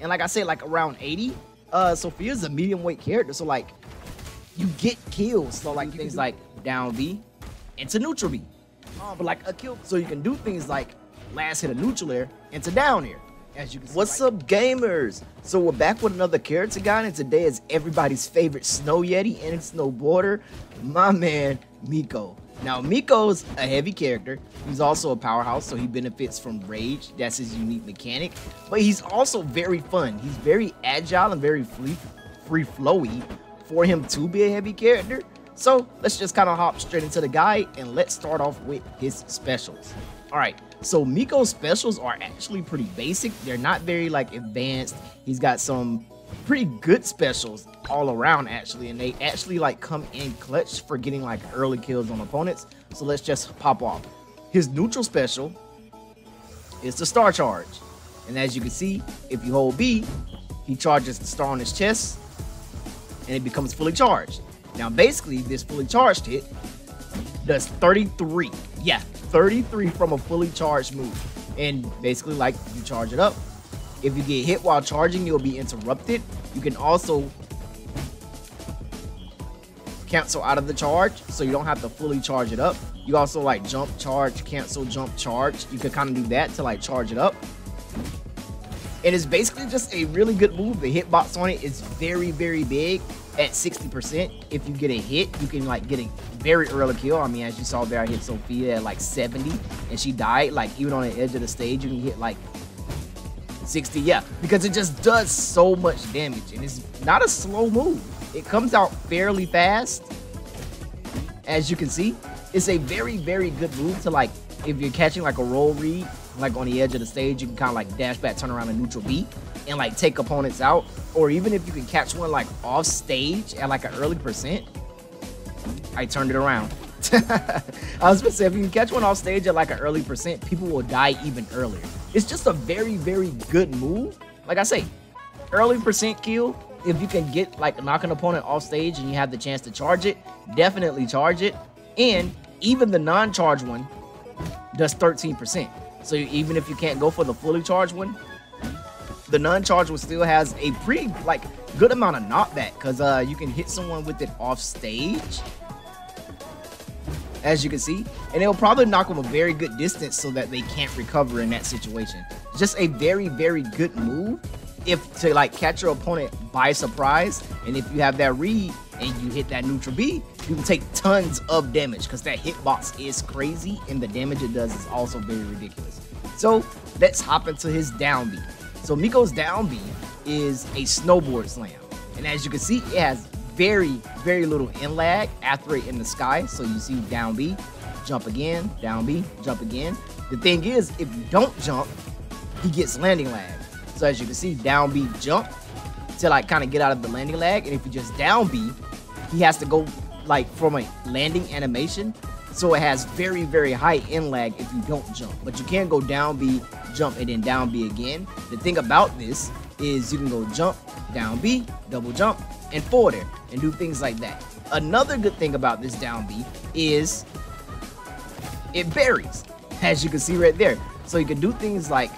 And like I said, like around 80, Sophia's a medium weight character. So like you get kills. So like things like down B into neutral B. But like a kill. So you can do things like last hit a neutral air into down air. As you can see. What's up, gamers? So we're back with another character guide, and today is everybody's favorite Snow Yeti and snowboarder, my man Mikko. Now Mikko's a heavy character. He's also a powerhouse, so he benefits from rage. That's his unique mechanic. But he's also very fun. He's very agile and very free flowy for him to be a heavy character. So let's just kind of hop straight into the guide and let's start off with his specials. All right, so Mikko's specials are actually pretty basic. They're not very like advanced. He's got some pretty good specials all around actually, and they actually like come in clutch for getting like early kills on opponents. So let's just pop off. His neutral special is the star charge. And as you can see, if you hold B, he charges the star on his chest and it becomes fully charged. Now basically this fully charged hit does 33, yeah, 33 from a fully charged move. And basically like you charge it up. If you get hit while charging, you'll be interrupted. You can also cancel out of the charge, so you don't have to fully charge it up. You also like jump, charge, cancel, jump, charge. You can kind of do that to like charge it up. And it's basically just a really good move. The hitbox on it is very, very big. At 60%, if you get a hit, you can like get a very early kill. I mean, as you saw there, I hit Sophia at like 70 and she died. Like even on the edge of the stage, you can hit like 60, yeah, because it just does so much damage. And it's not a slow move. It comes out fairly fast. As you can see, it's a very, very good move to like, if you're catching like a roll read, like on the edge of the stage, you can kind of like dash back, turn around a neutral B and like take opponents out. Or even if you can catch one like off stage at like an early percent, I turned it around. I was gonna say, if you can catch one off stage at like an early percent, people will die even earlier. It's just a very, very good move. Like I say, early percent kill, if you can get like knock an opponent off stage and you have the chance to charge it, definitely charge it. And even the non-charge one does 13%. So even if you can't go for the fully charged one, the non-charge one still has a pretty like good amount of knockback, because you can hit someone with it off stage, as you can see, and it'll probably knock them a very good distance so that they can't recover in that situation. Just a very, very good move if to like catch your opponent by surprise. And if you have that read and you hit that neutral B, you can take tons of damage, because that hitbox is crazy and the damage it does is also very ridiculous. So let's hop into his down B. So Mikko's down B is a snowboard slam, and as you can see, it has very, very little end lag after it in the sky. So you see down B, jump again, down B, jump again. The thing is, if you don't jump, he gets landing lag. So as you can see, down B, jump to like kind of get out of the landing lag, and if you just down B, he has to go like from a landing animation. So it has very, very high end lag if you don't jump, but you can go down B, jump, and then down B again. The thing about this is you can go jump, down B, double jump, and forward air, and do things like that. Another good thing about this down B is it varies, as you can see right there. So you can do things like,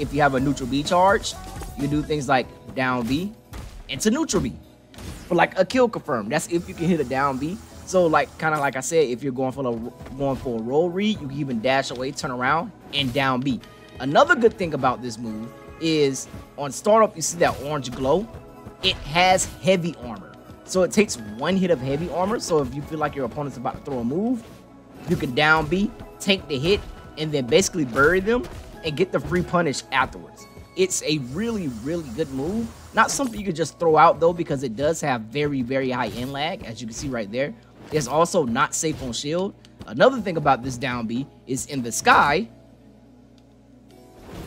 if you have a neutral B charge, you can do things like down B into neutral B for like a kill confirm. That's if you can hit a down B. So like kind of like I said, if you're going for a roll read, you can even dash away, turn around, and down B. Another good thing about this move is on startup, you see that orange glow. It has heavy armor. So it takes one hit of heavy armor. So if you feel like your opponent's about to throw a move, you can down B, take the hit, and then basically bury them and get the free punish afterwards. It's a really, really good move. Not something you could just throw out though, because it does have very, very high end lag, as you can see right there. It's also not safe on shield. Another thing about this down B is in the sky,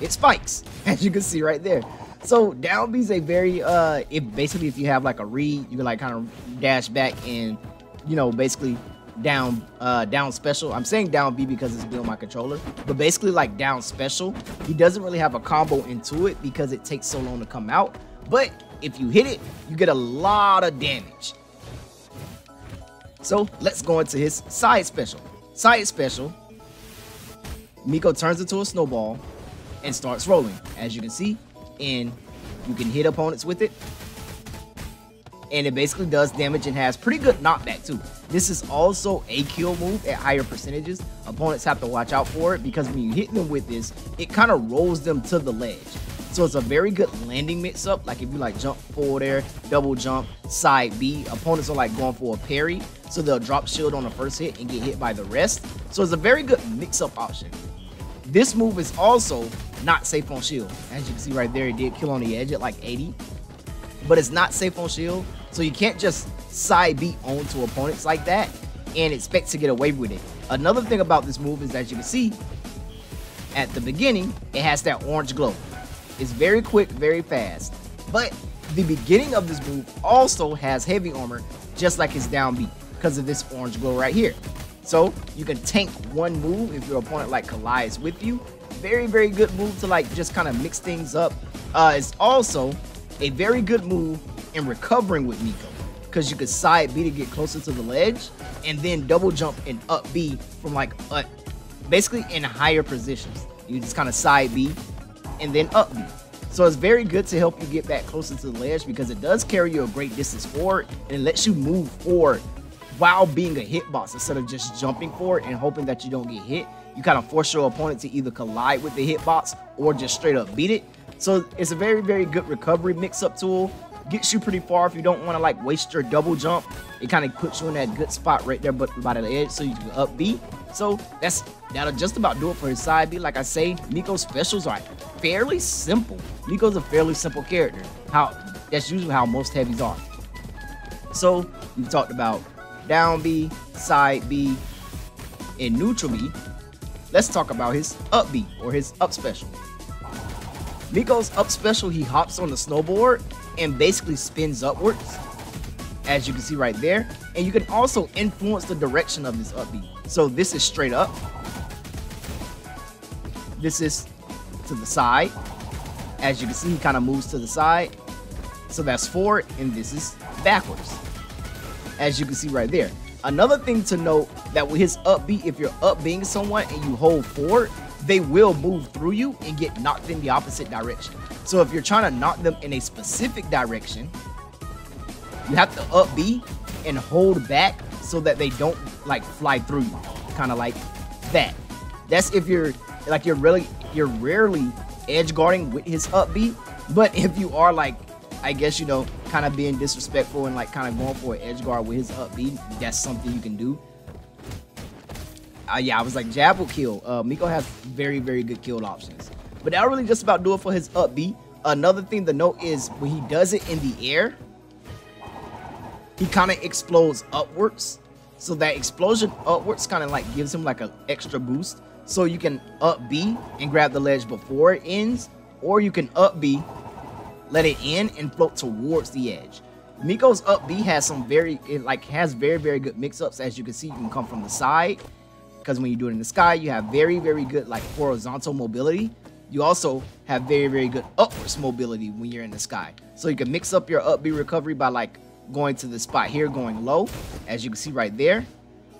it spikes, as you can see right there. So down B is a very, basically if you have like a read, you can like kind of dash back and, you know, basically down special. I'm saying down B because it's built on my controller, but basically like down special. He doesn't really have a combo into it because it takes so long to come out. But if you hit it, you get a lot of damage. So let's go into his side special. Side special, Mikko turns into a snowball and starts rolling, as you can see, and You can hit opponents with it. And it basically does damage and has pretty good knockback too. This is also a kill move at higher percentages. Opponents have to watch out for it because when you hit them with this, it kind of rolls them to the ledge. So it's a very good landing mix-up. Like if you like jump forward air, double jump, side B, opponents are like going for a parry. So they'll drop shield on the first hit and get hit by the rest. So it's a very good mix-up option. This move is also not safe on shield. As you can see right there, it did kill on the edge at like 80. But it's not safe on shield, so you can't just side beat onto opponents like that and expect to get away with it. Another thing about this move is, as you can see, at the beginning, it has that orange glow. It's very quick, very fast. But the beginning of this move also has heavy armor, just like it's down B, because of this orange glow right here. So you can tank one move if your opponent like collides with you. Very, very good move to like just kind of mix things up. It's also a very good move in recovering with Mikko, because you could side B to get closer to the ledge and then double jump and up B from like basically in higher positions. You just kind of side B and then up B. So it's very good to help you get back closer to the ledge because it does carry you a great distance forward and it lets you move forward while being a hitbox instead of just jumping forward and hoping that you don't get hit. You kind of force your opponent to either collide with the hitbox or just straight up beat it. So it's a very, very good recovery mix-up tool. Gets you pretty far if you don't want to like waste your double jump. It kind of puts you in that good spot right there but by the edge so you can up B. So that'll just about do it for his side B. Like I say, Mikko's specials are fairly simple. Mikko's a fairly simple character. That's usually how most heavies are. So we've talked about down B, side B, and neutral B. Let's talk about his up B or his up special. Mikko's up special, he hops on the snowboard and basically spins upwards, as you can see right there. And you can also influence the direction of this up B. So this is straight up. This is to the side. As you can see, he kind of moves to the side. So that's forward, and this is backwards, as you can see right there. Another thing to note that with his up B, if you're up being someone and you hold forward, they will move through you and get knocked in the opposite direction. So if you're trying to knock them in a specific direction, you have to up B and hold back so that they don't like fly through you, kind of like that. That's if you're like you're rarely edge guarding with his up B. But if you are like, I guess, you know, kind of being disrespectful and like kind of going for an edge guard with his up B, that's something you can do. Yeah, I was like, jab will kill. Mikko has very, very good kill options. But that'll really just about do it for his up B. Another thing to note is when he does it in the air, he kind of explodes upwards. So that explosion upwards kind of like gives him like an extra boost. So you can up B and grab the ledge before it ends, or you can up B, let it end, and float towards the edge. Mikko's up B has very, very good mix-ups. As you can see, you can come from the side, because when you do it in the sky, you have very, very good like horizontal mobility. You also have very, very good upwards mobility when you're in the sky. So you can mix up your up B recovery by like going to the spot here, going low, as you can see right there,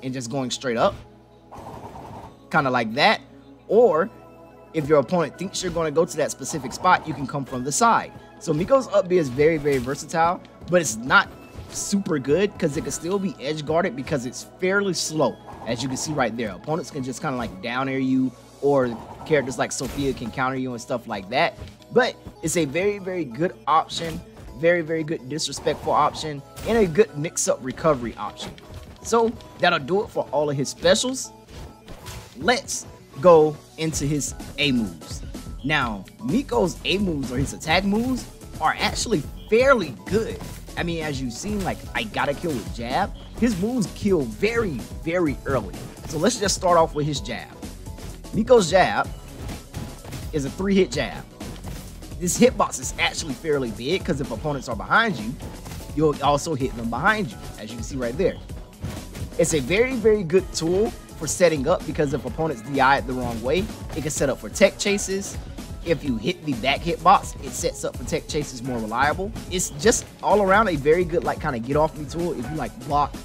and just going straight up, kind of like that. Or if your opponent thinks you're going to go to that specific spot, you can come from the side. So Mikko's up B is very, very versatile, but it's not super good because it can still be edge guarded because it's fairly slow. As you can see right there, opponents can just kind of like down air you, or characters like Sophia can counter you and stuff like that. But it's a very, very good option, very, very good disrespectful option, and a good mix-up recovery option. So that'll do it for all of his specials. Let's go into his A moves. Now, Mikko's A moves or his attack moves are actually fairly good. I mean, as you've seen, like, I gotta kill with jab. His moves kill very, very early. So let's just start off with his jab. Mikko's jab is a 3-hit jab. This hitbox is actually fairly big because if opponents are behind you, you'll also hit them behind you, as you can see right there. It's a very, very good tool for setting up because if opponents DI it the wrong way, it can set up for tech chases. If you hit the back hitbox, it sets up for tech chases more reliable. It's just all around a very good like kind of get off me tool if you like block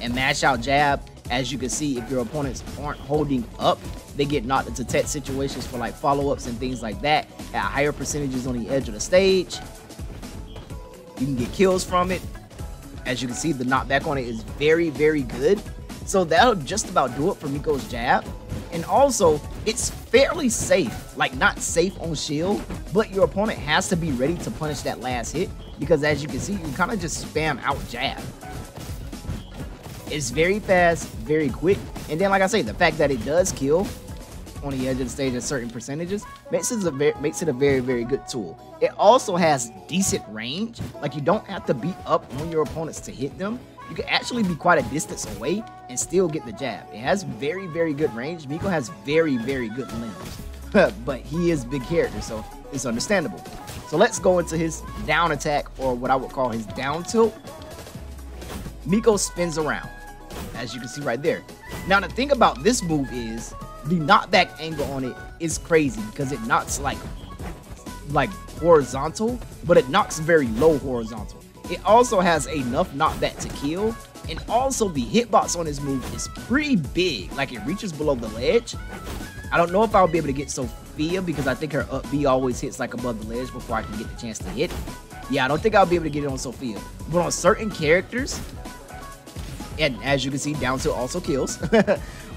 and mash out jab As you can see, if your opponents aren't holding up, they get knocked into tech situations for like follow-ups and things like that at higher percentages on the edge of the stage. You can get kills from it. As you can see, the knockback on it is very, very good. So that'll just about do it for Mikko's jab. And also, it's fairly safe, like not safe on shield, but your opponent has to be ready to punish that last hit because as you can see, you kind of just spam out jab. It's very fast, very quick, and then like I say, the fact that it does kill on the edge of the stage at certain percentages makes it a very, very good tool. It also has decent range, like you don't have to beat up on your opponents to hit them. You can actually be quite a distance away and still get the jab. It has very, very good range. Mikko has very, very good limbs, but he is a big character, so it's understandable. So let's go into his down attack, or what I would call his down tilt. Mikko spins around, as you can see right there. Now the thing about this move is the knockback angle on it is crazy because it knocks like horizontal, but it knocks very low horizontal. It also has enough knockback to kill, and also the hitbox on this move is pretty big, like it reaches below the ledge. I don't know if I'll be able to get Sophia because I think her up B always hits like above the ledge before I can get the chance to hit. Yeah, I don't think I'll be able to get it on Sophia, but on certain characters, and as you can see, down tilt also kills.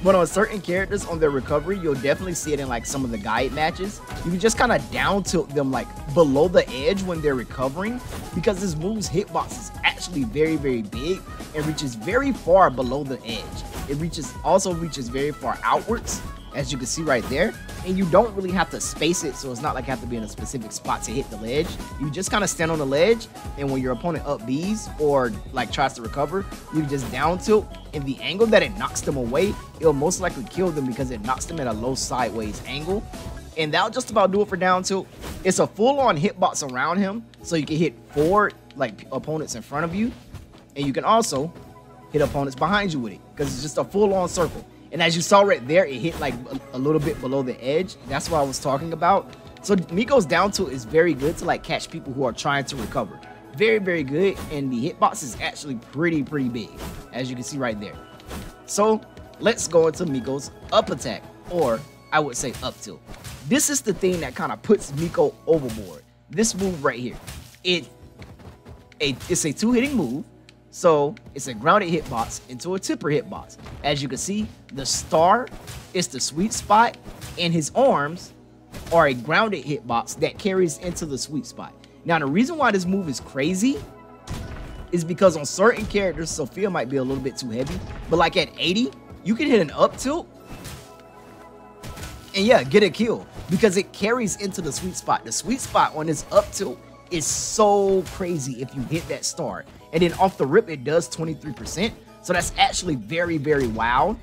But on certain characters on their recovery, you'll definitely see it in like some of the guide matches. You can just kind of down tilt them like below the edge when they're recovering because this move's hitbox is actually very, very big and reaches very far below the edge. It also reaches very far outwards, as you can see right there. And you don't really have to space it, so it's not like you have to be in a specific spot to hit the ledge. You just kind of stand on the ledge, and when your opponent up B's or like tries to recover, you just down tilt, and the angle that it knocks them away, it'll most likely kill them because it knocks them at a low sideways angle. And that'll just about do it for down tilt. It's a full-on hitbox around him, so you can hit forward like opponents in front of you, and you can also hit opponents behind you with it because it's just a full-on circle. And as you saw right there, it hit like a little bit below the edge. That's what I was talking about. So Mikko's down tilt is very good to like catch people who are trying to recover. Very, very good. And the hitbox is actually pretty, pretty big, as you can see right there. So let's go into Mikko's up attack, or I would say up tilt. This is the thing that kind of puts Mikko overboard. This move right here, it's a two-hitting move. So it's a grounded hitbox into a tipper hitbox. As you can see, the star is the sweet spot, and his arms are a grounded hitbox that carries into the sweet spot. Now, the reason why this move is crazy is because on certain characters, Sophia might be a little bit too heavy, but like at 80, you can hit an up tilt and yeah, get a kill because it carries into the sweet spot. The sweet spot on this up tilt is so crazy if you hit that star. And then off the rip, it does 23%. So that's actually very, very wild.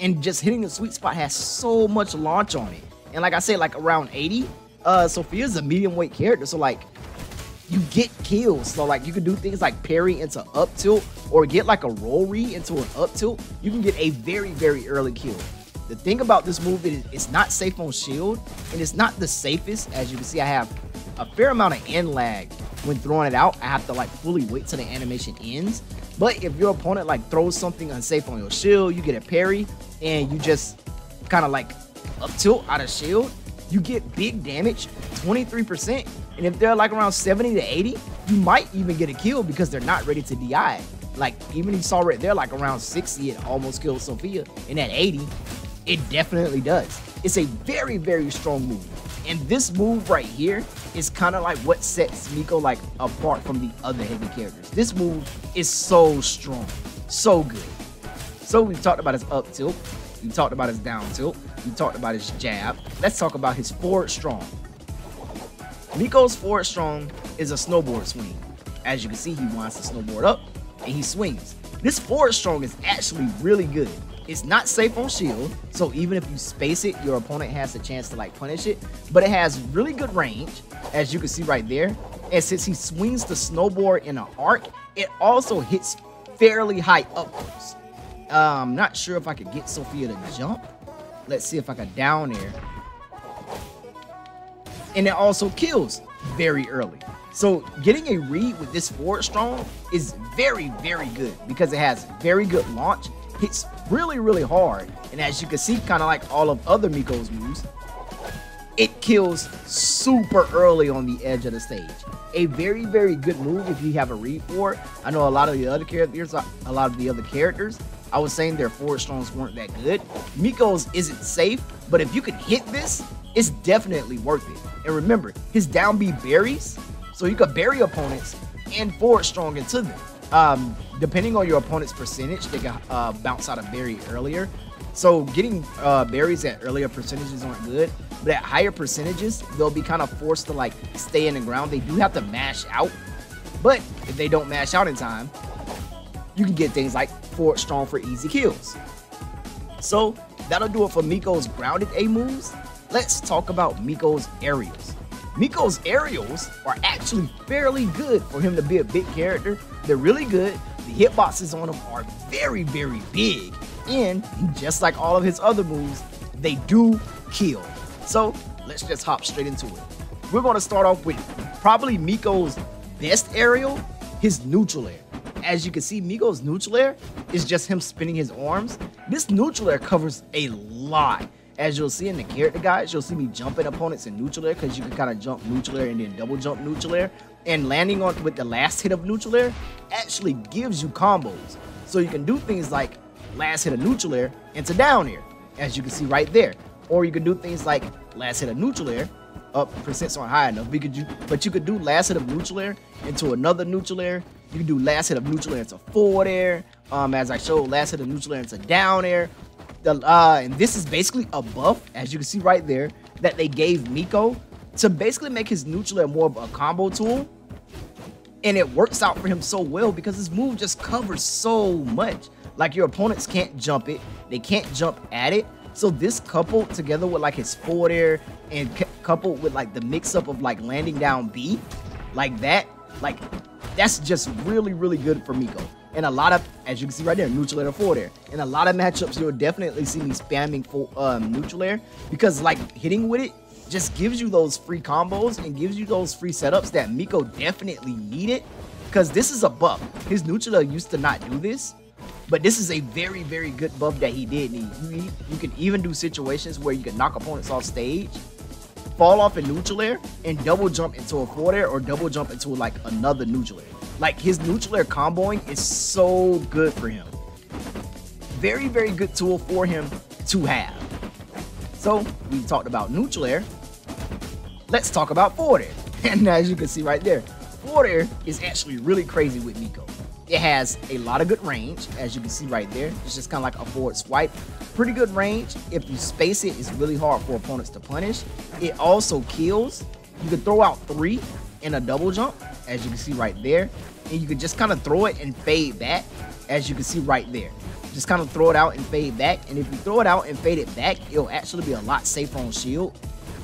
And just hitting the sweet spot has so much launch on it. And like I said, like around 80, Sophia's a medium weight character. So like you get kills. So like you can do things like parry into up tilt or get like a roll re into an up tilt. You can get a very, very early kill. The thing about this move is it's not safe on shield, and it's not the safest. As you can see, I have a fair amount of end lag. When throwing it out, I have to like fully wait till the animation ends. But if your opponent like throws something unsafe on your shield, you get a parry and you just kind of like up tilt out of shield, you get big damage, 23%. And if they're like around 70 to 80, you might even get a kill because they're not ready to DI. Like even you saw right there, like around 60, it almost killed Sophia. And at 80, it definitely does. It's a very, very strong move. And this move right here is kind of like what sets Mikko like apart from the other heavy characters. This move is so strong, so good. So we've talked about his up tilt, we talked about his down tilt, we talked about his jab. Let's talk about his forward strong. Mikko's forward strong is a snowboard swing. As you can see, he winds the snowboard up and he swings. This forward strong is actually really good. It's not safe on shield, so even if you space it, your opponent has a chance to like punish it, but it has really good range, as you can see right there. And since he swings the snowboard in an arc, it also hits fairly high upwards. I'm not sure if I could get Sophia to jump. Let's see if I could down air. And it also kills very early. So getting a read with this forward strong is very, very good because it has very good launch. It's really hard, and as you can see, kind of like all of other Mikko's moves, it kills super early on the edge of the stage. A very good move if you have a read for it. I know a lot of the other characters, I was saying their forward strongs weren't that good. Mikko's isn't safe, but if you can hit this, it's definitely worth it. And remember, his down B buries, so you could bury opponents and forward strong into them. Depending on your opponent's percentage, they can bounce out a bury earlier. So getting berries at earlier percentages aren't good, but at higher percentages, they'll be kind of forced to like stay in the ground. They do have to mash out, but if they don't mash out in time, you can get things like forward strong for easy kills. So that'll do it for Mikko's grounded A moves. Let's talk about Mikko's aerials. Mikko's aerials are actually fairly good for him to be a big character. They're really good. The hitboxes on them are very big. And just like all of his other moves, they do kill. So let's just hop straight into it. We're going to start off with probably Mikko's best aerial, his neutral air. As you can see, Mikko's neutral air is just him spinning his arms. This neutral air covers a lot. As you'll see in the character guides, you'll see me jumping opponents in neutral air because you can kind of jump neutral air and then double jump neutral air. And landing on with the last hit of neutral air actually gives you combos. So you can do things like last hit of neutral air into down air, as you can see right there. Or you can do things like last hit of neutral air, up percents aren't high enough, but you could do last hit of neutral air into another neutral air. You can do last hit of neutral air into forward air. As I showed, last hit of neutral air into down air. And this is basically a buff, as you can see right there, that they gave Mikko to basically make his neutral air more of a combo tool. And it works out for him so well because his move just covers so much. Like your opponents can't jump it, they can't jump at it. So this coupled together with like his forward air and coupled with like the mix up of like landing down B like that, like that's just really good for Mikko. And a lot of, as you can see right there, neutral air to forward air. In a lot of matchups, you'll definitely see me spamming full neutral air because like hitting with it just gives you those free combos and gives you those free setups that Mikko definitely needed because this is a buff. His neutral air used to not do this, but this is a very good buff that he did need. You can even do situations where you can knock opponents off stage, fall off in neutral air, and double jump into a forward air or double jump into like another neutral air. Like his neutral air comboing is so good for him. Very good tool for him to have. So we talked about neutral air. Let's talk about forward air. And as you can see right there, forward air is actually really crazy with Mikko. It has a lot of good range, as you can see right there. It's just kind of like a forward swipe. Pretty good range. If you space it, it's really hard for opponents to punish. It also kills. You can throw out 3 in a double jump, as you can see right there. And you can just kind of throw it and fade back, as you can see right there. Just kind of throw it out and fade back. And if you throw it out and fade it back, it'll actually be a lot safer on shield.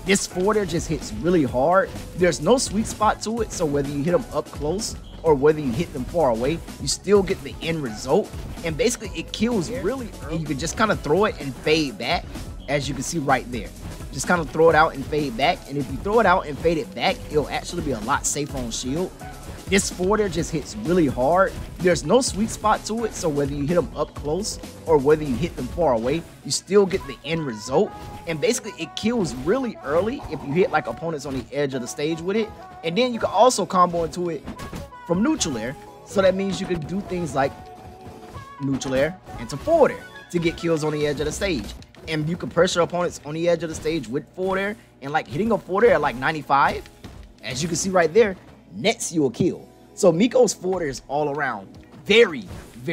This forward air just hits really hard. There's no sweet spot to it, so whether you hit them up close or whether you hit them far away, you still get the end result. And basically it kills really early. And you can just kind of throw it and fade back, as you can see right there. Just kind of throw it out and fade back. And if you throw it out and fade it back, it'll actually be a lot safer on shield. This forward air just hits really hard. There's no sweet spot to it, so whether you hit them up close or whether you hit them far away, you still get the end result. And basically it kills really early if you hit like opponents on the edge of the stage with it. And then you can also combo into it from neutral air, so that means you could do things like neutral air into forward air to get kills on the edge of the stage. And you can pressure opponents on the edge of the stage with forward air, and like hitting a forward air at like 95, as you can see right there, nets you a kill. So Mikko's forward air is all around very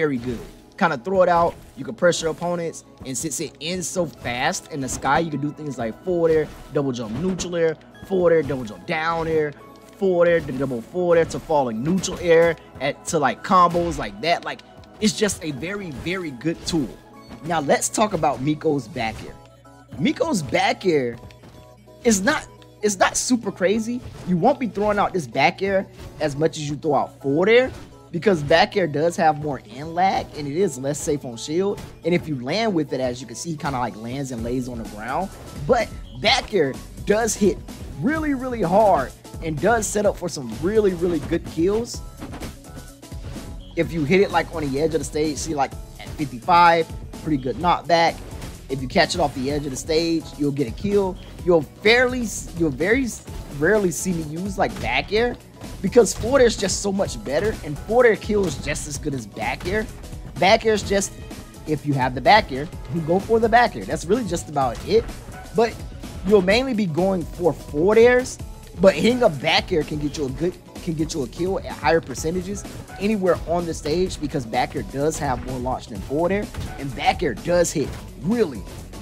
good. Kind of throw it out, you can pressure opponents, and since it ends so fast in the sky, you can do things like forward air, double jump neutral air, forward air, double jump down air, forward air, the double forward air to falling neutral air to like combos like that. Like it's just a very good tool. Now let's talk about Mikko's back air. Mikko's back air is not super crazy. You won't be throwing out this back air as much as you throw out forward air because back air does have more end lag and it is less safe on shield. And if you land with it, as you can see, he kind of like lands and lays on the ground. But back air does hit really hard and does set up for some really good kills. If you hit it like on the edge of the stage, see like at 55, pretty good knockback. If you catch it off the edge of the stage, you'll get a kill. You'll very rarely see me use like back air because forward air is just so much better, and forward air kill is just as good as back air. Back air is just, if you have the back air, you go for the back air. That's really just about it. But you'll mainly be going for forward airs, but hitting a back air can get you a kill at higher percentages anywhere on the stage because back air does have more launch than forward air, and back air does hit really,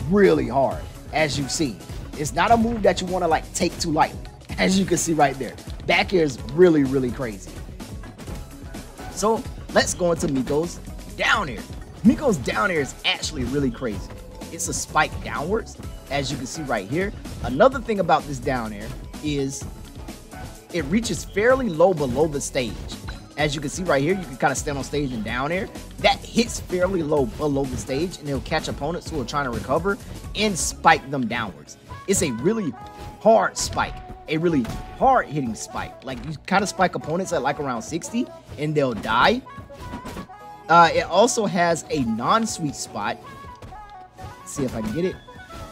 really hard, as you see. It's not a move that you want to like take too lightly, as you can see right there. Back air is really, really crazy. So let's go into Mikko's down air. Mikko's down air is actually really crazy. It's a spike downwards, as you can see right here. Another thing about this down air is it reaches fairly low below the stage. As you can see right here, you can kind of stand on stage and down air. That hits fairly low below the stage, and it'll catch opponents who are trying to recover and spike them downwards. It's a really hard spike, a really hard hitting spike. Like you kind of spike opponents at like around 60 and they'll die. It also has a non-sweet spot. Let's see if I can get it.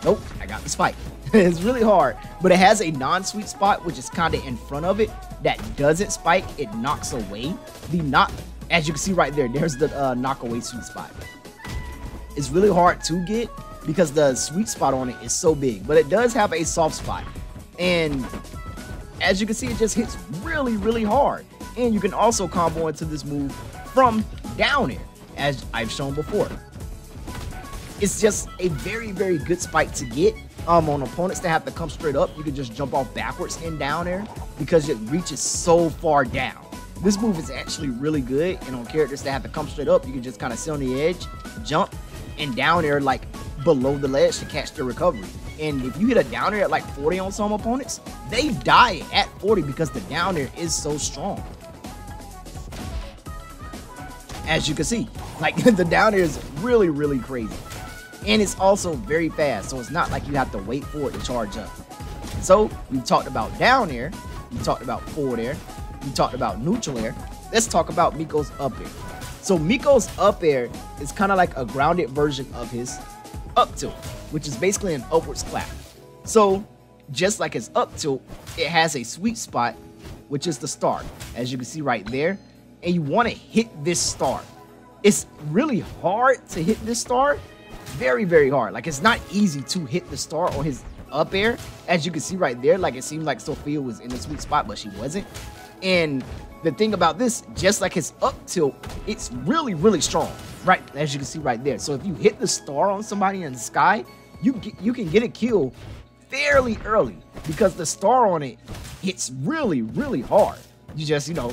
Nope, I got the spike. It's really hard, but it has a non-sweet spot, which is kind of in front of it, that doesn't spike. It knocks away the knock. As you can see right there, there's the knock away sweet spot. It's really hard to get because the sweet spot on it is so big, but it does have a soft spot. And as you can see, it just hits really, really hard. And you can also combo into this move from down air, as I've shown before. It's just a very, very good spike to get. On opponents that have to come straight up, you can just jump off backwards in down air because it reaches so far down. This move is actually really good, and on characters that have to come straight up, you can just kind of sit on the edge, jump, and down air like below the ledge to catch their recovery. And if you hit a down air at like 40 on some opponents, they die at 40 because the down air is so strong. As you can see, like the down air is really, really crazy. And it's also very fast, so it's not like you have to wait for it to charge up. So we talked about down air, we talked about forward air, we talked about neutral air. Let's talk about Mikko's up air. So Mikko's up air is kind of like a grounded version of his up tilt, which is basically an upwards clap. So just like his up tilt, it has a sweet spot, which is the star, as you can see right there. And you want to hit this star. It's really hard to hit this star. Very, very hard. Like, it's not easy to hit the star on his up air. As you can see right there, like, it seemed like Sophia was in the sweet spot, but she wasn't. And the thing about this, just like his up tilt, it's really, really strong, right? As you can see right there. So if you hit the star on somebody in the sky, you can get a kill fairly early because the star on it hits really, really hard. You just, you know,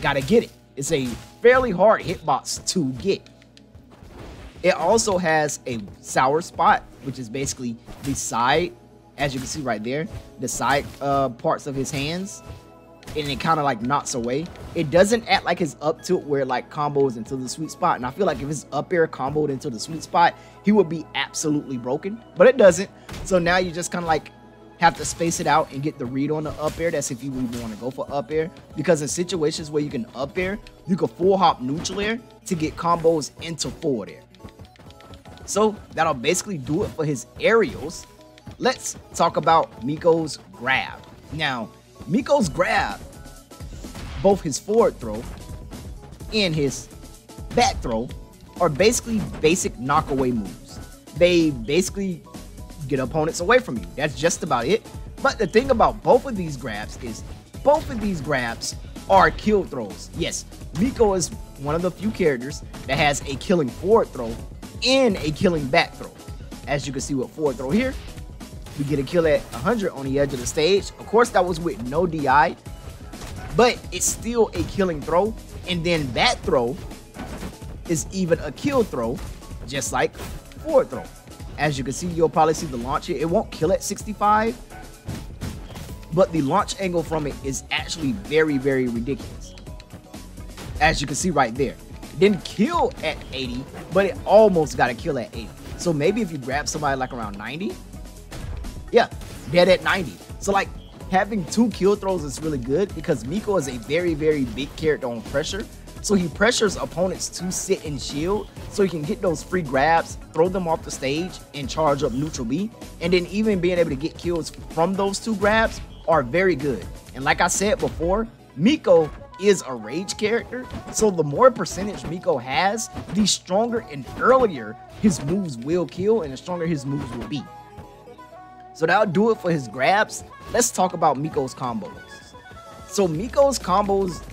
gotta get it. It's a fairly hard hitbox to get. It also has a sour spot, which is basically the side, as you can see right there, the side parts of his hands, and it kind of like knocks away. It doesn't act like his up tilt where it like combos into the sweet spot, and I feel like if his up air comboed into the sweet spot, he would be absolutely broken, but it doesn't. So now you just kind of like have to space it out and get the read on the up air. That's if you really want to go for up air, because in situations where you can up air, you can full hop neutral air to get combos into forward air. So that'll basically do it for his aerials. Let's talk about Mikko's grab. Now, Mikko's grab, both his forward throw and his back throw, are basically basic knockaway moves. They basically get opponents away from you. That's just about it. But the thing about both of these grabs is both of these grabs are kill throws. Yes, Mikko is one of the few characters that has a killing forward throw and a killing back throw. As you can see with forward throw here, we get a kill at 100 on the edge of the stage. Of course, that was with no DI, but it's still a killing throw. And then back throw is even a kill throw, just like forward throw. As you can see, you'll probably see the launch here. It won't kill at 65, but the launch angle from it is actually very, very ridiculous. As you can see right there. Didn't kill at 80, but it almost got a kill at 80. So maybe if you grab somebody like around 90, yeah, dead at 90. So like having two kill throws is really good because Mikko is a very, very big character on pressure. So he pressures opponents to sit and shield so he can get those free grabs, throw them off the stage, and charge up neutral B. And then even being able to get kills from those two grabs are very good. And like I said before, Mikko is a rage character, so the more percentage Mikko has, the stronger and earlier his moves will kill and the stronger his moves will be. So that'll do it for his grabs. Let's talk about Mikko's combos. So Mikko's combos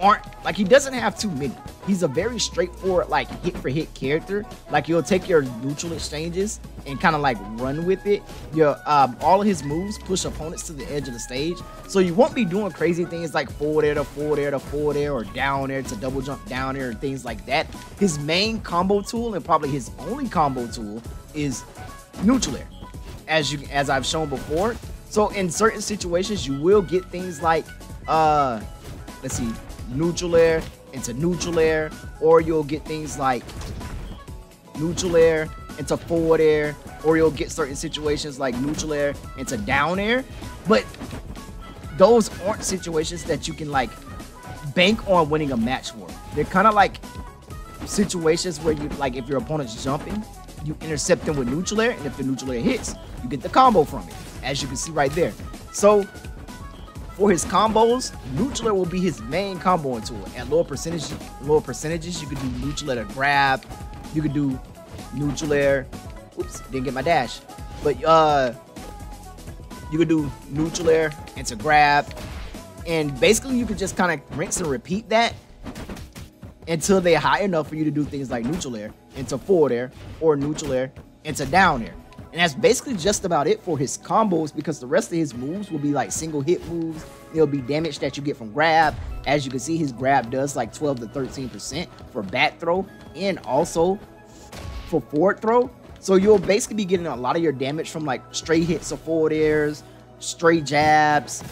aren't, like, he doesn't have too many. He's a very straightforward, like, hit for hit character. Like, you'll take your neutral exchanges and kind of like run with it. Your all of his moves push opponents to the edge of the stage, so you won't be doing crazy things like forward air to forward air to forward air, or down air to double jump down air, and things like that. His main combo tool, and probably his only combo tool, is neutral air, as I've shown before. So in certain situations, you will get things like let's see, neutral air into neutral air, or you'll get things like neutral air into forward air, or you'll get certain situations like neutral air into down air. But those aren't situations that you can like bank on winning a match for. They're kind of like situations where you, like, if your opponent's jumping, you intercept them with neutral air, and if the neutral air hits, you get the combo from it, as you can see right there. So for his combos, neutral air will be his main combo tool. At lower percentages, you could do neutral air to grab, you could do neutral air, oops, didn't get my dash, but you could do neutral air into grab, and basically you could just kind of rinse and repeat that until they're high enough for you to do things like neutral air into forward air, or neutral air into down air. And that's basically just about it for his combos, because the rest of his moves will be like single hit moves. It'll be damage that you get from grab. As you can see, his grab does like 12 to 13% for back throw and also for forward throw. So you'll basically be getting a lot of your damage from like straight hits of forward airs, straight jabs,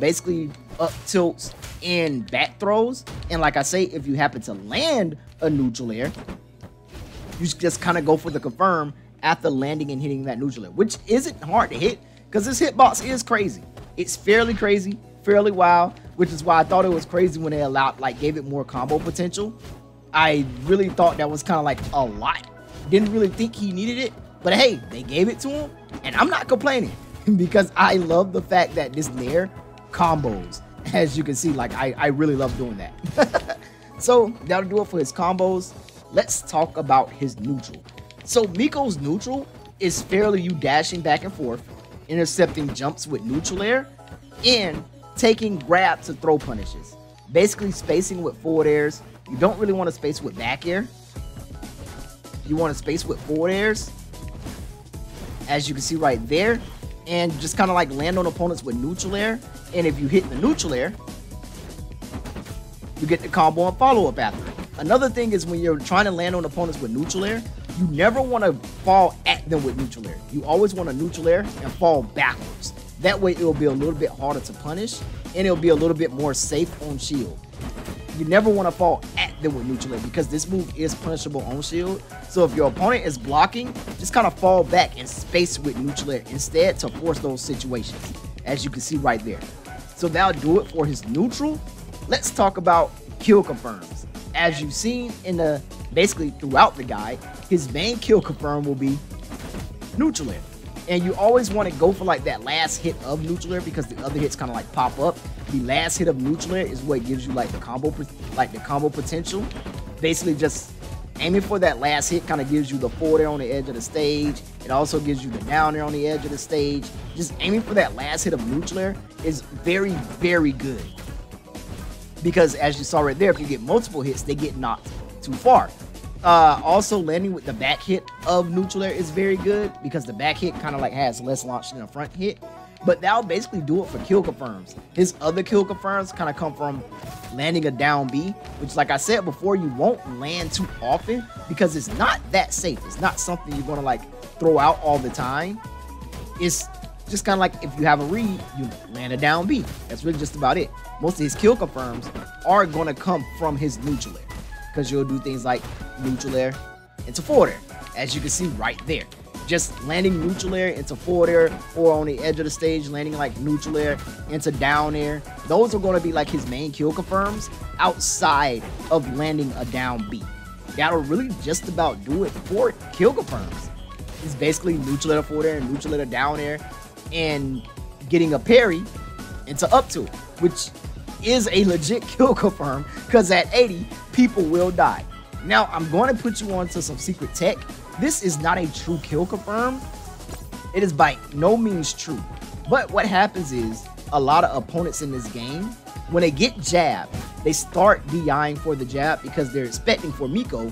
basically up tilts and back throws. And like I say, if you happen to land a neutral air, you just kind of go for the confirm after landing and hitting that neutral air, which isn't hard to hit because this hitbox is crazy. It's fairly crazy, fairly wild, which is why I thought it was crazy when they allowed, like, gave it more combo potential. I really thought that was kind of like a lot. Didn't really think he needed it, but hey, they gave it to him, and I'm not complaining because I love the fact that this Nair combos, as you can see. Like, I really love doing that. So that'll do it for his combos. Let's talk about his neutral. So Mikko's neutral is fairly you dashing back and forth, intercepting jumps with neutral air, and taking grab to throw punishes. Basically spacing with forward airs. You don't really want to space with back air. You want to space with forward airs, as you can see right there, and just kind of like land on opponents with neutral air. And if you hit the neutral air, you get the combo and follow up after it. Another thing is when you're trying to land on opponents with neutral air, you never want to fall at them with neutral air. You always want to neutral air and fall backwards. That way it'll be a little bit harder to punish, and it'll be a little bit more safe on shield. You never want to fall at them with neutral air because this move is punishable on shield. So if your opponent is blocking, just kind of fall back and space with neutral air instead to force those situations, as you can see right there. So that'll do it for his neutral. Let's talk about kill confirms. As you've seen in the, basically throughout the guide, his main kill confirm will be neutral air. And you always want to go for like that last hit of neutral air because the other hits kind of like pop up. The last hit of neutral air is what gives you like the combo, potential. Basically just aiming for that last hit kind of gives you the forward air on the edge of the stage. It also gives you the down air on the edge of the stage. Just aiming for that last hit of neutral air is very, very good, because as you saw right there, if you get multiple hits, they get knocked too far. Also landing with the back hit of neutral air is very good because the back hit kind of like has less launch than a front hit. But that'll basically do it for kill confirms. His other kill confirms kind of come from landing a down B, which, like I said before, you won't land too often because it's not that safe. It's not something you're going to like throw out all the time. It's just kind of like if you have a read, you land a down B. That's really just about it. Most of his kill confirms are going to come from his neutral air, because you'll do things like neutral air into forward air, as you can see right there. just landing neutral air into forward air or on the edge of the stage, landing like neutral air into down air. Those are going to be like his main kill confirms outside of landing a down B. That'll really just about do it for kill confirms. It's basically neutral air to forward air and neutral air to down air and getting a parry into up to, which is a legit kill confirm because at 80, people will die. Now, I'm going to put you on to some secret tech. This is not a true kill confirm. It is by no means true. But what happens is a lot of opponents in this game, when they get jabbed, they start DIing for the jab because they're expecting for Mikko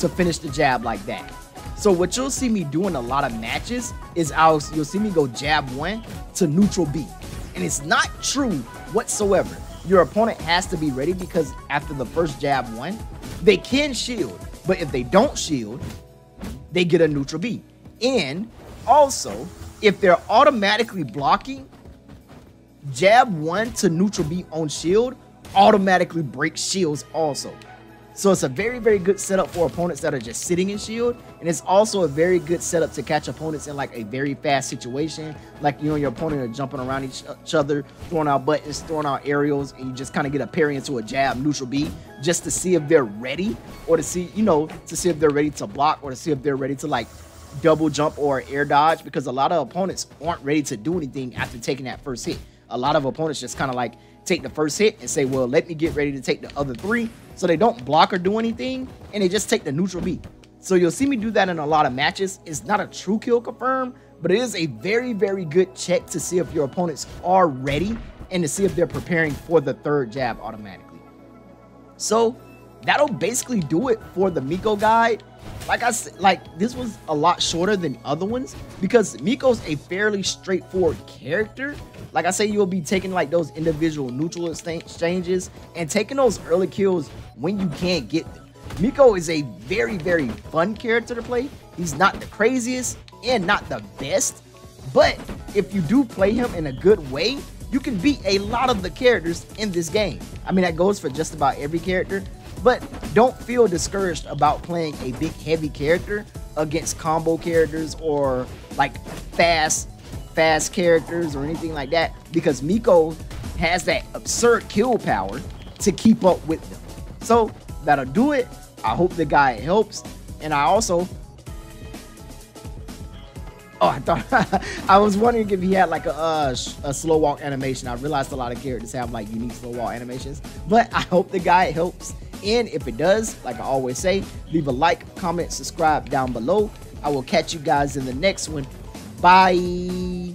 to finish the jab like that. So what you'll see me do in a lot of matches is you'll see me go jab one to neutral B. And it's not true whatsoever. Your opponent has to be ready because after the first jab one, they can shield, but if they don't shield, they get a neutral B. And also, if they're automatically blocking, jab one to neutral B on shield automatically breaks shields also. So it's a very, very good setup for opponents that are just sitting in shield. And it's also a very good setup to catch opponents in like a very fast situation. Like you and your opponent are jumping around each other, throwing out buttons, throwing out aerials, and you just kind of get a parry into a jab, neutral B, just to see if they're ready or to see, you know, to see if they're ready to block or to see if they're ready to like double jump or air dodge, because a lot of opponents aren't ready to do anything after taking that first hit. A lot of opponents just kind of like take the first hit and say, well, let me get ready to take the other three. So they don't block or do anything, and they just take the neutral B. So you'll see me do that in a lot of matches. It's not a true kill confirm, but it is a very, very good check to see if your opponents are ready and to see if they're preparing for the third jab automatically. So that'll basically do it for the Mikko guide. Like I said, like this was a lot shorter than other ones because Mikko's a fairly straightforward character. Like I say, you'll be taking like those individual neutral exchanges and taking those early kills when you can't get them. Mikko is a very, very fun character to play. He's not the craziest and not the best, but if you do play him in a good way, you can beat a lot of the characters in this game. I mean, that goes for just about every character. But don't feel discouraged about playing a big heavy character against combo characters or like fast characters or anything like that, because Mikko has that absurd kill power to keep up with them. So that'll do it. I hope the guide helps. And I also, oh, I thought I was wondering if he had like a slow walk animation. I realized a lot of characters have like unique slow walk animations, but I hope the guide helps. And if it does, like I always say, leave a like, comment, subscribe down below. I will catch you guys in the next one. Bye.